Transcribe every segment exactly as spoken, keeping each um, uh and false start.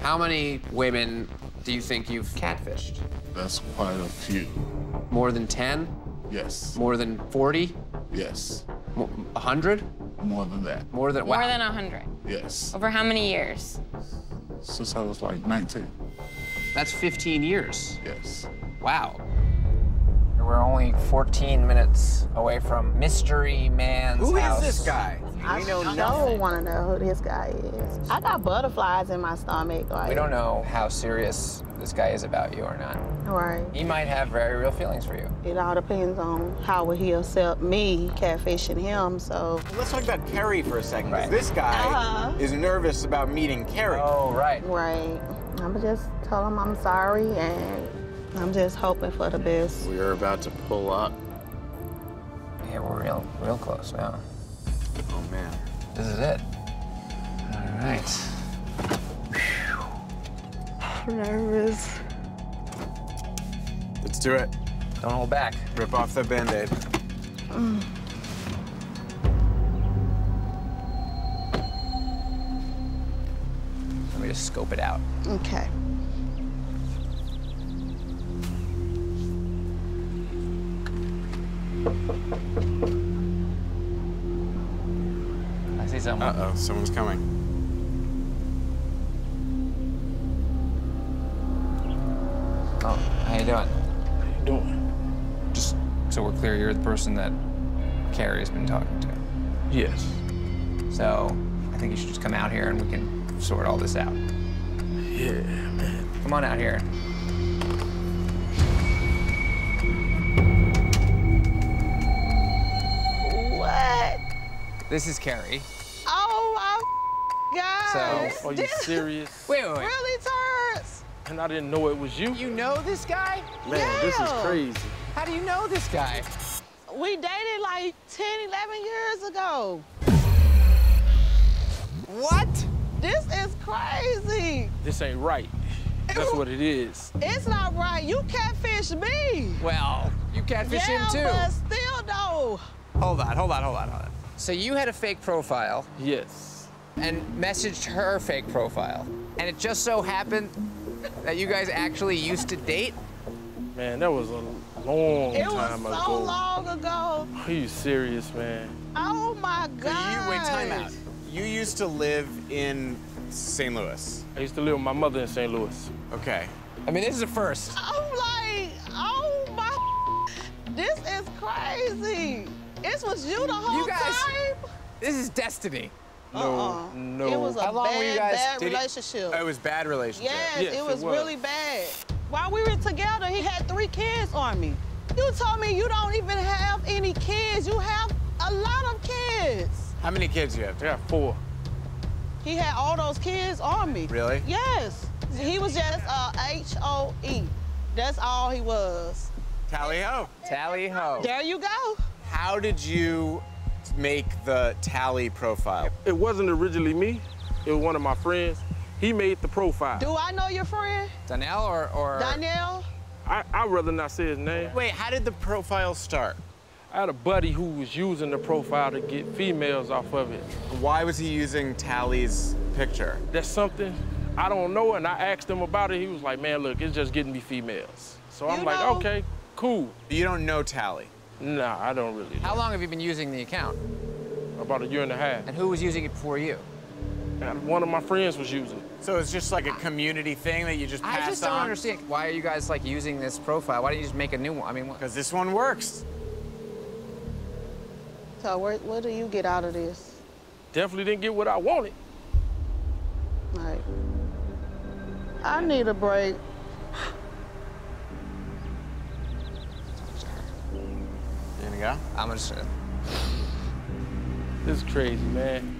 How many women do you think you've catfished? That's quite a few. More than ten? Yes. More than forty? Yes. A hundred? More than that. More than, wow. More than a hundred? Yes. Over how many years? Since I was like nineteen. That's fifteen years? Yes. Wow. We're only fourteen minutes away from Mystery Man's house. Who is this guy? I don't want to know who this guy is. I got butterflies in my stomach. Like. We don't know how serious this guy is about you or not. Right. He might have very real feelings for you. It all depends on how would he accept me catfishing him, so. Let's talk about Carrie for a second. Right. This guy uh-huh. is nervous about meeting Carrie. Oh, right. Right. I'm just telling him I'm sorry and I'm just hoping for the best. We are about to pull up. Yeah, we're real, real close now. Oh, man. This is it. All right. I'm nervous. Let's do it. Don't hold back. Rip off the Band-Aid. Mm. Let me just scope it out. OK. I see someone. Uh-oh, someone's coming. Oh, how you doing? How you doing? Just so we're clear, you're the person that Carrie's been talking to. Yes. So I think you should just come out here and we can sort all this out. Yeah, man. Come on out here. This is Carrie. Oh, my God. So, are you serious? Wait, wait, wait. Really, Terrence? And I didn't know it was you. You know this guy? Man, yeah. This is crazy. How do you know this guy? We dated like ten, eleven years ago. What? This is crazy. This ain't right. That's what it is. It's not right. You catfish me. Well, you catfish yeah, him, too. But still, though. Hold on, hold on, hold on, hold on. So you had a fake profile. Yes. And messaged her fake profile. And it just so happened that you guys actually used to date? Man, that was a long it time ago. It was so ago. long ago. Are you serious, man? Oh, my God. You, wait, time out. You used to live in Saint Louis. I used to live with my mother in Saint Louis. OK. I mean, this is a first. I'm like, oh, my. This is crazy. This was you the whole you guys, time? This is destiny. No, uh-uh. no. It was a How long bad, were you guys, bad relationship. It, it was bad relationship. Yes, yes it, was it was really bad. While we were together, he had three kids on me. You told me you don't even have any kids. You have a lot of kids. How many kids do you have? I have four. He had all those kids on me. Really? Yes. He was just uh, H O E. That's all he was. Tally-ho. Tally-ho. There you go. How did you make the Tally profile? It wasn't originally me. It was one of my friends. He made the profile. Do I know your friend? Donnell or? or... Donnell? I, I'd rather not say his name. Wait, how did the profile start? I had a buddy who was using the profile to get females off of it. Why was he using Tally's picture? That's something I don't know, and I asked him about it. He was like, man, look, it's just getting me females. So I'm you like, know... OK, cool. You don't know Tally? No, I don't really know. How long have you been using the account? About a year and a half. And who was using it before you? And one of my friends was using it. So it's just like a community thing that you just passed on? I just don't on? understand. Why are you guys, like, using this profile? Why don't you just make a new one? I mean, what? Because this one works. So where, what do you get out of this? Definitely didn't get what I wanted. Like, I need a break. Yeah, I'm gonna sit. This is crazy, man.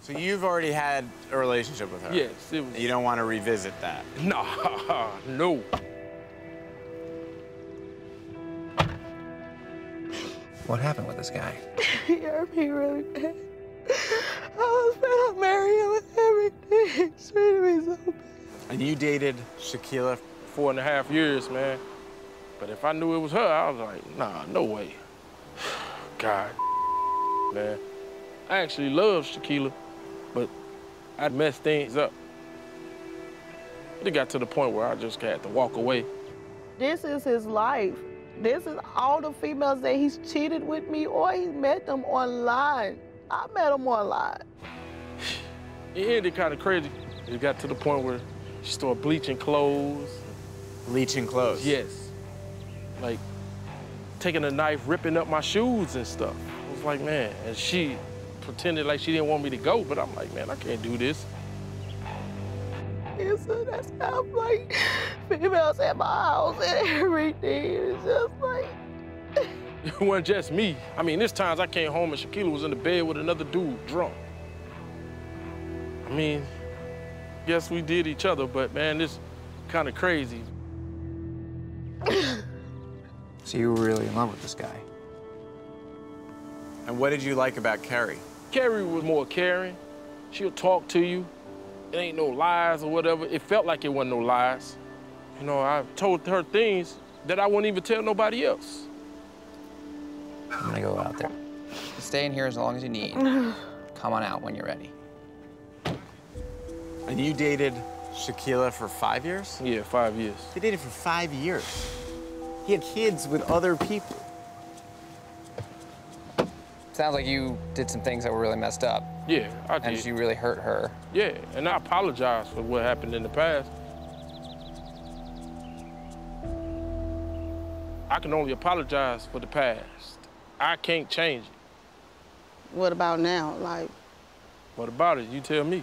So you've already had a relationship with her? Yes, it was. You don't want to revisit that? No, no. What happened with this guy? He hurt me really bad. I was gonna marry him with everything. She treated me so bad. And you dated Shaquille? Four and a half years, man. But if I knew it was her, I was like, nah, no way. God, man. I actually love Shaquille, but I messed things up. It got to the point where I just had to walk away. This is his life. This is all the females that he's cheated with me or he's met them online. I met them online. It ended kind of crazy. It got to the point where she started bleaching clothes. Bleaching clothes? Yes. Like, taking a knife, ripping up my shoes and stuff. It was like, man, and she pretended like she didn't want me to go, but I'm like, man, I can't do this. And so that's how I'm like, females at my house and everything. It's just like... It wasn't just me. I mean, there's times I came home and Shaquille was in the bed with another dude, drunk. I mean, yes, we did each other, but man, this kind of crazy. So you were really in love with this guy. And what did you like about Carrie? Carrie was more caring. She'll talk to you. It ain't no lies or whatever. It felt like it wasn't no lies. You know, I told her things that I wouldn't even tell nobody else. I'm gonna go out there. Stay in here as long as you need. Come on out when you're ready. And you dated Shaquille for five years? Yeah, five years. They dated for five years. He had kids with other people. Sounds like you did some things that were really messed up. Yeah, I did. And you really hurt her. Yeah, and I apologize for what happened in the past. I can only apologize for the past. I can't change it. What about now, like? What about it? You tell me.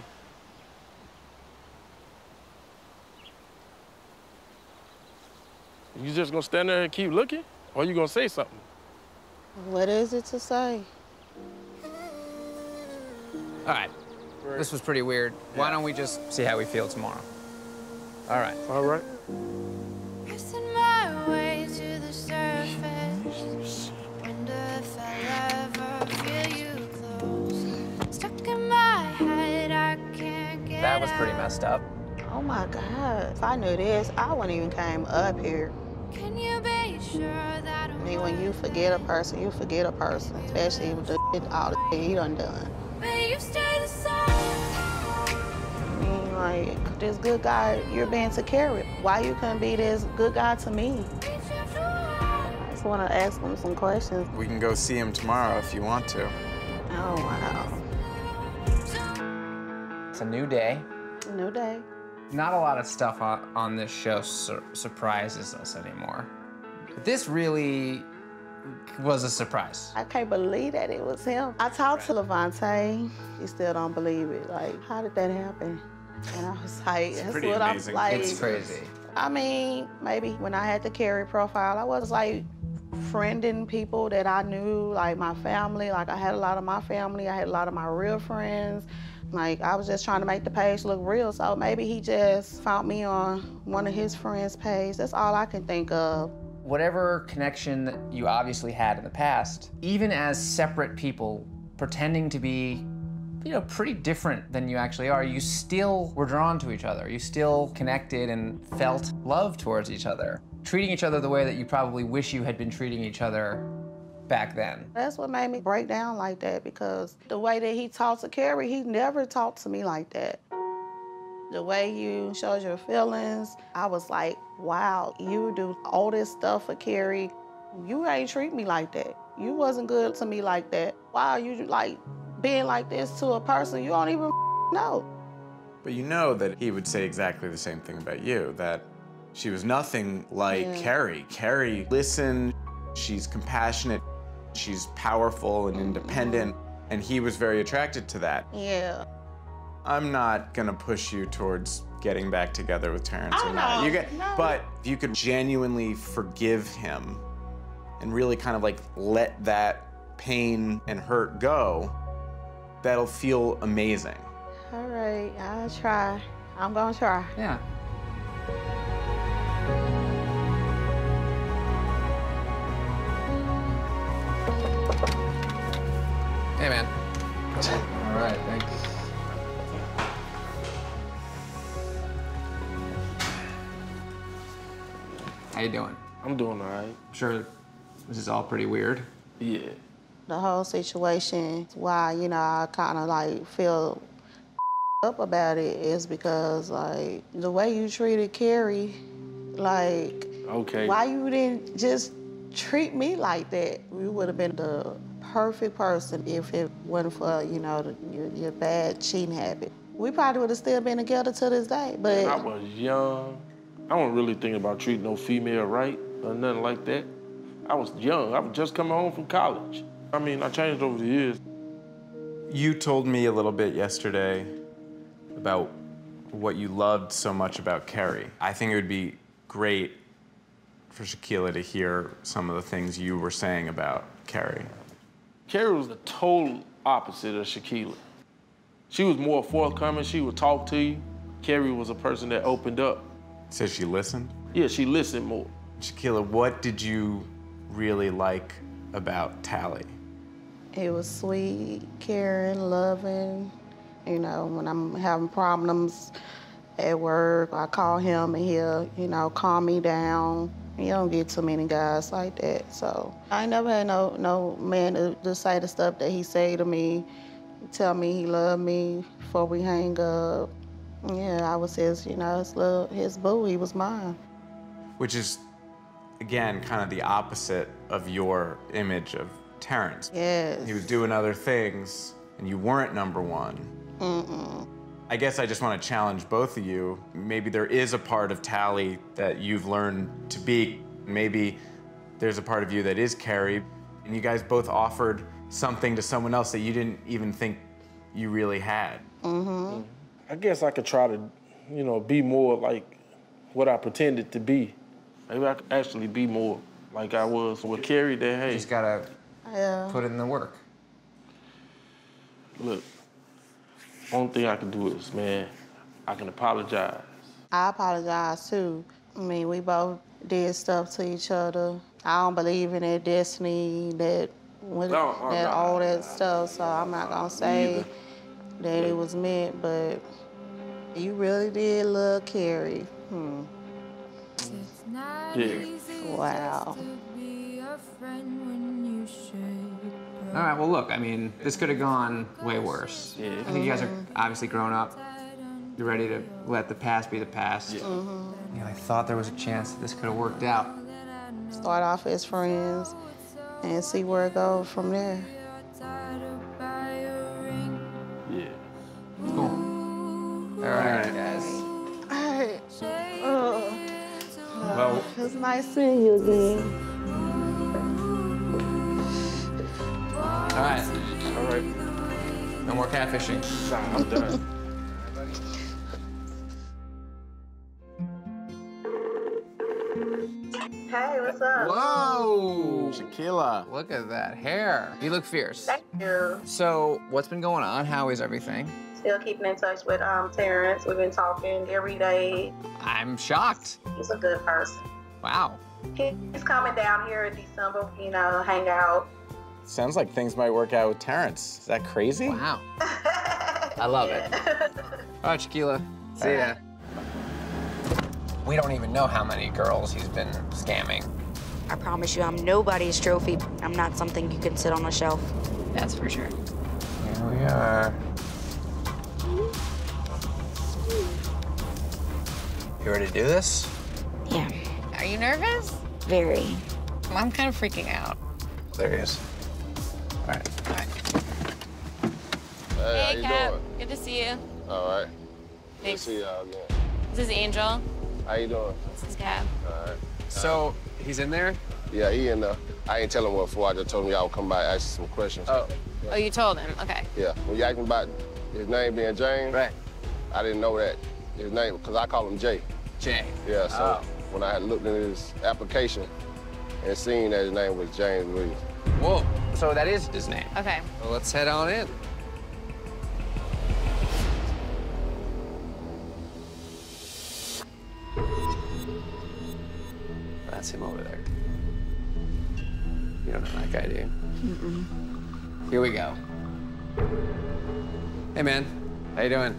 You just gonna stand there and keep looking? Or you gonna say something? What is it to say? All right, this was pretty weird. Yeah. Why don't we just see how we feel tomorrow? All right. All right. Pressing my way to the surface. Wonder if I'll ever feel you close. Stuck in my head, I can't get out. That was pretty messed up. Oh my God, if I knew this, I wouldn't even came up here. Can you be sure that I mean, when you forget a person, you forget a person, especially with the all the he done done. You stay the same. I mean, like, this good guy you're being to Carrie. Why you couldn't be this good guy to me? I just want to ask him some questions. We can go see him tomorrow if you want to. Oh, wow. It's a new day. A new day. Not a lot of stuff on, on this show sur surprises us anymore. But this really... was a surprise. I can't believe that it was him. I talked to Levante. He still don't believe it. Like, how did that happen? And I was like, that's what amazing. I was like. It's crazy. I mean, maybe when I had the Carrie profile, I was like friending people that I knew, like my family. Like I had a lot of my family. I had a lot of my real friends. Like I was just trying to make the page look real. So maybe he just found me on one of his friends' page. That's all I can think of. Whatever connection that you obviously had in the past, even as separate people pretending to be, you know, pretty different than you actually are, you still were drawn to each other. You still connected and felt love towards each other, treating each other the way that you probably wish you had been treating each other back then. That's what made me break down like that, because the way that he talked to Carrie, he never talked to me like that. The way you showed your feelings, I was like, wow, you do all this stuff for Carrie. You ain't treat me like that. You wasn't good to me like that. Why are you like being like this to a person you don't even know? But you know that he would say exactly the same thing about you, that she was nothing like yeah. Carrie. Carrie listened, she's compassionate, she's powerful and independent, mm-hmm. and he was very attracted to that. Yeah. I'm not gonna push you towards getting back together with Terrence or not. You get, no. But if you could genuinely forgive him and really kind of like let that pain and hurt go, that'll feel amazing. All right, I'll try. I'm gonna try. Yeah. Hey, man. All right, thanks. How you doing? I'm doing all right. I'm sure this is all pretty weird. Yeah. The whole situation, why, you know, I kind of like feel up about it is because, like, the way you treated Carrie, like, okay, why you didn't just treat me like that? You would have been the perfect person if it wasn't for, you know, the, your, your bad cheating habit. We probably would have still been together to this day, but... I was young. I don't really think about treating no female right or nothing like that. I was young. I was just coming home from college. I mean, I changed over the years. You told me a little bit yesterday about what you loved so much about Carrie. I think it would be great for Shaquille to hear some of the things you were saying about Carrie. Carrie was the total opposite of Shaquille. She was more forthcoming. She would talk to you. Carrie was a person that opened up. So she listened? Yeah, she listened more. Shaquille, what did you really like about Tally? It was sweet, caring, loving. You know, when I'm having problems at work, I call him and he'll, you know, calm me down. You don't get too many guys like that, so. I ain't never had no, no man to, to say the stuff that he say to me, tell me he loved me before we hang up. Yeah, I was his, you know, his, little, his boo, he was mine. Which is, again, kind of the opposite of your image of Terrence. Yes. He was doing other things, and you weren't number one. Mm-mm. I guess I just want to challenge both of you. Maybe there is a part of Tally that you've learned to be. Maybe there's a part of you that is Carrie, and you guys both offered something to someone else that you didn't even think you really had. Mm-hmm. I guess I could try to, you know, be more like what I pretended to be. Maybe I could actually be more like I was with Carrie that, hey. You just gotta yeah. put in the work. Look, only thing I can do is, man, I can apologize. I apologize, too. I mean, we both did stuff to each other. I don't believe in that destiny, that, no, that not, all that stuff, so I'm not gonna say either. that it was meant, but you really did love Carrie. Hmm. Yeah. Wow. All right, well, look, I mean, this could have gone way worse. Yeah. I think you guys are obviously grown up. You're ready to let the past be the past. Yeah. Mm-hmm. You know, I thought there was a chance that this could have worked out. Start off as friends and see where it goes from there. Yeah. Cool. All right, guys. All right. Uh. Well, it was nice seeing you again. All right. All right. No more catfishing. I'm done. Hey, what's up? Whoa! Shaquille. Look at that hair. You look fierce. Thank you. So, what's been going on? How is everything? Still keeping in touch with um, Terrence. We've been talking every day. I'm shocked. He's a good person. Wow. He's coming down here in December, you know, hang out. Sounds like things might work out with Terrence. Is that crazy? Wow. I love it. All right, Shaquille. See ya. We don't even know how many girls he's been scamming. I promise you, I'm nobody's trophy. I'm not something you can sit on a shelf. That's for sure. Here we are. You ready to do this? Yeah. Are you nervous? Very. I'm kind of freaking out. There he is. All right. All right. Hey, hey, how Cap. You doing? Good to see you. All right. Thanks. Good to see y'all again. This is Angel. How you doing? This is Cap. All right. So, he's in there? Yeah, he in there. I ain't telling him what for. I just told him y'all would come by and ask you some questions. Oh. Yeah. Oh, you told him? Okay. Yeah. When you acting about his name being James, right. I didn't know that. His name, because I call him Jay. Jay. Yeah, so oh. when I had looked at his application and seen that his name was James Williams. Whoa, so that is his name. Okay. Well, let's head on in. That's him over there. You don't know that guy, do you? Mm-mm. Here we go. Hey, man. How you doing?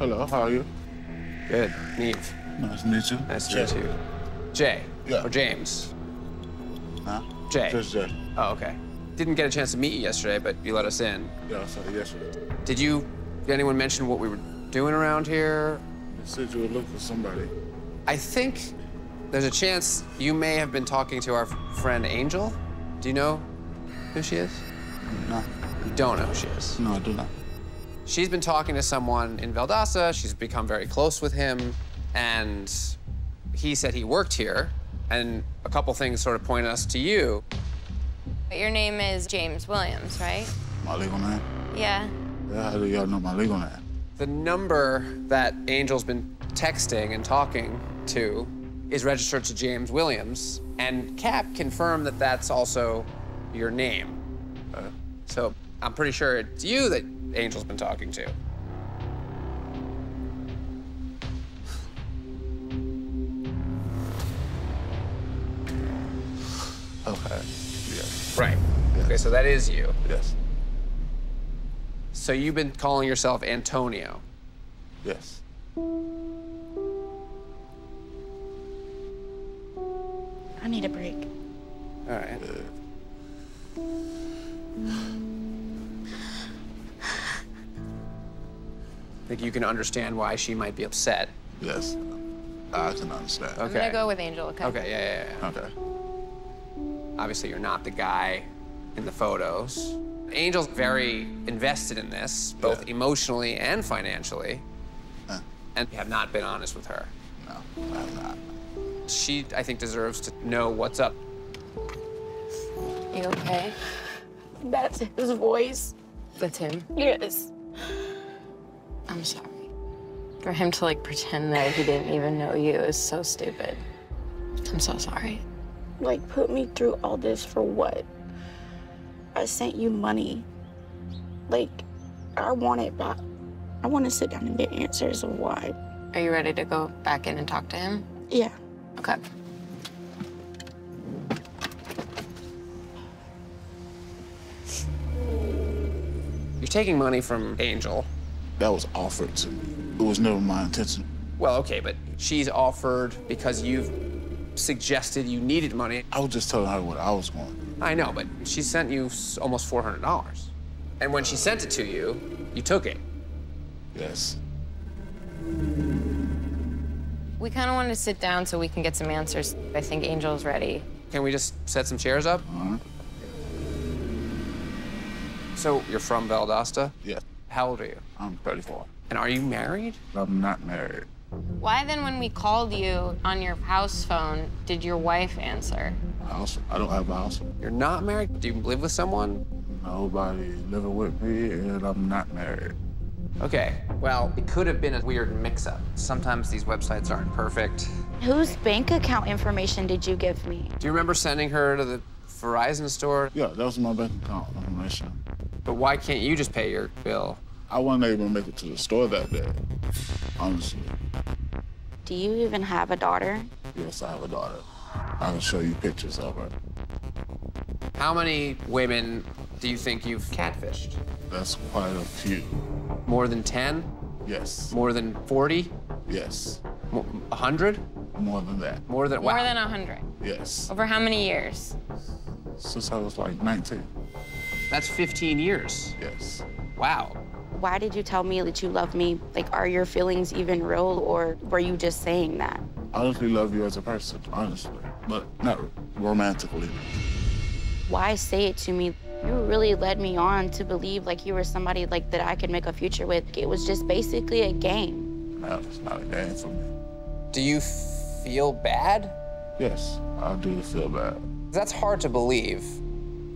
Hello, how are you? Good. Nev. Nice to meet you. Nice to meet you. Jay. Yeah. Or James. Huh? Jay. Just Jay. Oh, okay. Didn't get a chance to meet you yesterday, but you let us in. Yeah, I saw you yesterday. Did you, did anyone mention what we were doing around here? They said you were looking for somebody. I think there's a chance you may have been talking to our friend Angel. Do you know who she is? No. You don't know who she is? No, I do not. She's been talking to someone in Valdosta. She's become very close with him. And he said he worked here. And a couple things sort of point us to you. But your name is James Williams, right? My legal name? Yeah. Yeah, how do y'all know my legal name? The number that Angel's been texting and talking to is registered to James Williams. And Cap confirmed that that's also your name. Uh, so I'm pretty sure it's you that Angel's been talking to. Okay. Yes. Right. Yes. Okay, so that is you. Yes. So you've been calling yourself Antonio. Yes. I need a break. All right. Uh, I think you can understand why she might be upset. Yes, I can understand. Okay. I'm gonna go with Angel, okay? Okay, yeah, yeah, yeah. Okay. Obviously, you're not the guy in the photos. Angel's very invested in this, both yeah. emotionally and financially. Huh? And you have not been honest with her. No, I have not. She, I think, deserves to know what's up. You okay? That's his voice. That's him? Yes. I'm sorry. For him to like pretend that he didn't even know you is so stupid. I'm so sorry. Like, put me through all this for what? I sent you money. Like, I want it back. I want to sit down and get answers of why. Are you ready to go back in and talk to him? Yeah. Okay. You're taking money from Angel. That was offered to me. It was never my intention. Well, okay, but she's offered because you've suggested you needed money. I was just telling her what I was going. I know, but she sent you almost four hundred dollars. And when she sent it to you, you took it. Yes. We kind of want to sit down so we can get some answers. I think Angel's ready. Can we just set some chairs up? Uh-huh. So you're from Valdosta? Yeah. How old are you? I'm thirty-four. And are you married? I'm not married. Why then, when we called you on your house phone, did your wife answer? House? I don't have a house. You're not married? Do you live with someone? Nobody living with me, and I'm not married. Okay. Well, it could have been a weird mix-up. Sometimes these websites aren't perfect. Whose bank account information did you give me? Do you remember sending her to the Verizon store? Yeah, that was my bank account information. But why can't you just pay your bill? I wasn't able to make it to the store that day, honestly. Do you even have a daughter? Yes, I have a daughter. I can show you pictures of her. How many women do you think you've catfished? That's quite a few. More than ten? Yes. More than forty? Yes. A hundred? More than that. More than wow. More than a hundred? Yes. Over how many years? Since I was like nineteen. That's fifteen years. Yes. Wow. Why did you tell me that you love me? Like, are your feelings even real, or were you just saying that? I honestly love you as a person, honestly, but not romantically. Why say it to me? You really led me on to believe like you were somebody like that I could make a future with. It was just basically a game. No, it's not a game for me. Do you feel bad? Yes, I do feel bad. That's hard to believe.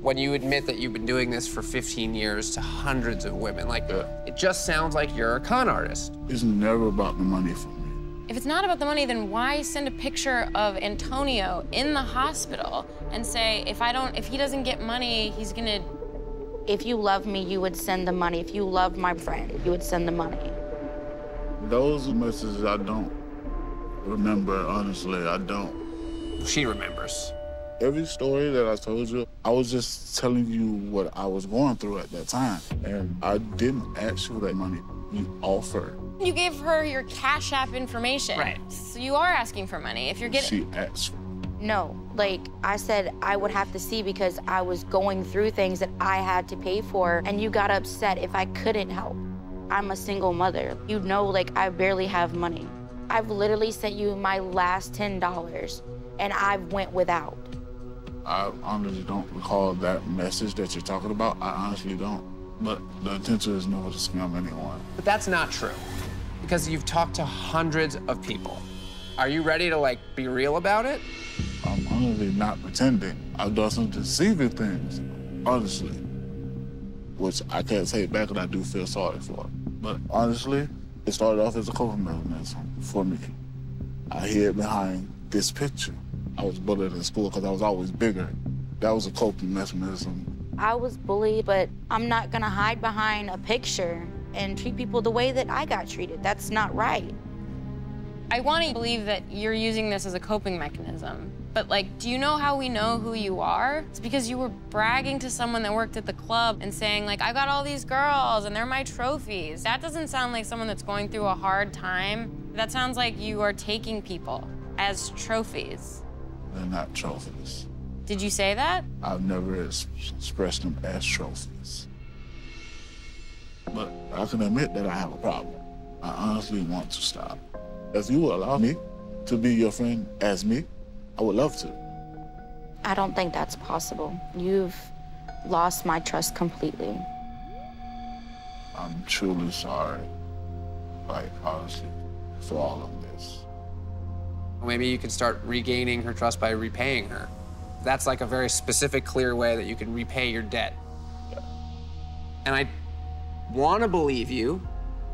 When you admit that you've been doing this for fifteen years to hundreds of women, like, yeah. It just sounds like you're a con artist. It's never about the money for me. If it's not about the money, then why send a picture of Antonio in the hospital and say, if I don't, if he doesn't get money, he's gonna... If you love me, you would send the money. If you love my friend, you would send the money. Those messages I don't remember, honestly, I don't. She remembers. Every story that I told you, I was just telling you what I was going through at that time. And I didn't ask for that money. you offer. You gave her your Cash App information. Right. So you are asking for money if you're getting... She asked for No, like I said, I would have to see because I was going through things that I had to pay for, and you got upset if I couldn't help. I'm a single mother. You know, like, I barely have money. I've literally sent you my last ten dollars, and I went without. I honestly don't recall that message that you're talking about. I honestly don't. But the intention is never to scam anyone. But that's not true, because you've talked to hundreds of people. Are you ready to, like, be real about it? I'm honestly not pretending. I've done some deceiving things, honestly, which I can't take back, and I do feel sorry for. But honestly, it started off as a coping mechanism for me. I hid behind this picture. I was bullied in school because I was always bigger. That was a coping mechanism. I was bullied, but I'm not gonna hide behind a picture and treat people the way that I got treated. That's not right. I want to believe that you're using this as a coping mechanism, but, like, do you know how we know who you are? It's because you were bragging to someone that worked at the club and saying, like, I got all these girls and they're my trophies. That doesn't sound like someone that's going through a hard time. That sounds like you are taking people as trophies. They're not trophies. Did you say that? I've never expressed them as trophies. But I can admit that I have a problem. I honestly want to stop. If you will allow me to be your friend as me, I would love to. I don't think that's possible. You've lost my trust completely. I'm truly sorry, like, honestly, for all of this. Maybe you could start regaining her trust by repaying her. That's like a very specific, clear way that you can repay your debt. Yeah. And I want to believe you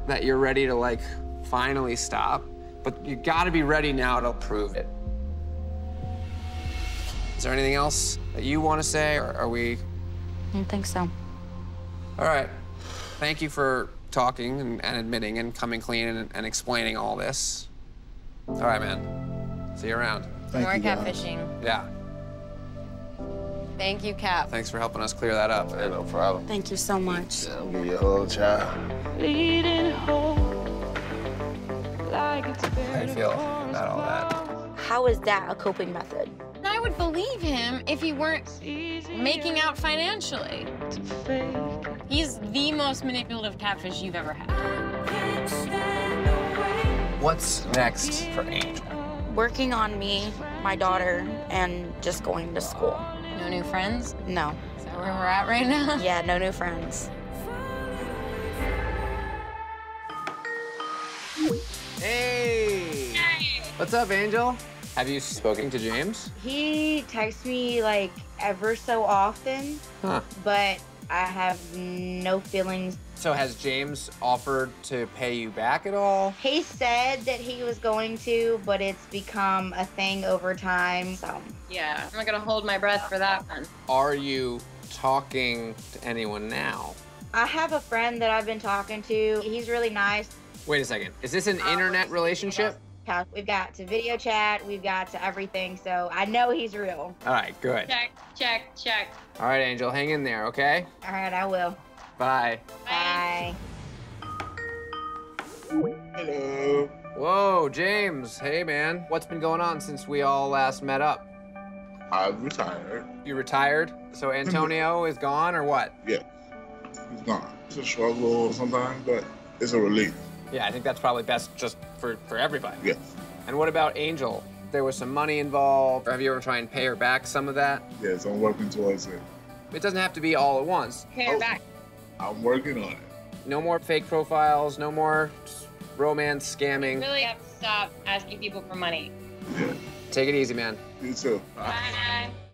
that you're ready to, like, finally stop. But you gotta be ready now to prove it. Is there anything else that you want to say, or are we? I don't think so. All right. Thank you for talking and, and admitting and coming clean and, and explaining all this. All right, man. See you around. Thank More you catfishing. Yeah. Thank you, Cap. Thanks for helping us clear that up. Hey, no problem. Thank you so much. That'll be your whole child. Leading home. Like it's How do you feel about all that? How is that a coping method? I would believe him if he weren't making out financially. He's the most manipulative catfish you've ever had. What's next for Angel? Working on me, my daughter, and just going to school. No new friends? No. Is that where we're at right now? Yeah, no new friends. Hey. Hey! What's up, Angel? Have you spoken to James? He texts me, like, ever so often, huh. But I have no feelings. So has James offered to pay you back at all? He said that he was going to, but it's become a thing over time, so. Yeah, I'm not gonna hold my breath for that one. Are you talking to anyone now? I have a friend that I've been talking to. He's really nice. Wait a second. Is this an internet relationship? We've got to video chat. We've got to everything. So I know he's real. All right, good. Check, check, check. All right, Angel, hang in there, okay? All right, I will. Bye. Bye. Hello. Whoa, James. Hey, man. What's been going on since we all last met up? I'm retired. You retired? So Antonio is gone or what? Yeah, he's gone. It's a struggle sometimes, but it's a relief. Yeah, I think that's probably best just for, for everybody. Yes. And what about Angel? There was some money involved. Have you ever tried and pay her back some of that? Yes, I'm working towards it. It doesn't have to be all at once. Pay her oh, back. I'm working on it. No more fake profiles, no more romance scamming. You really have to stop asking people for money. Yeah. Take it easy, man. You too. Bye. Bye.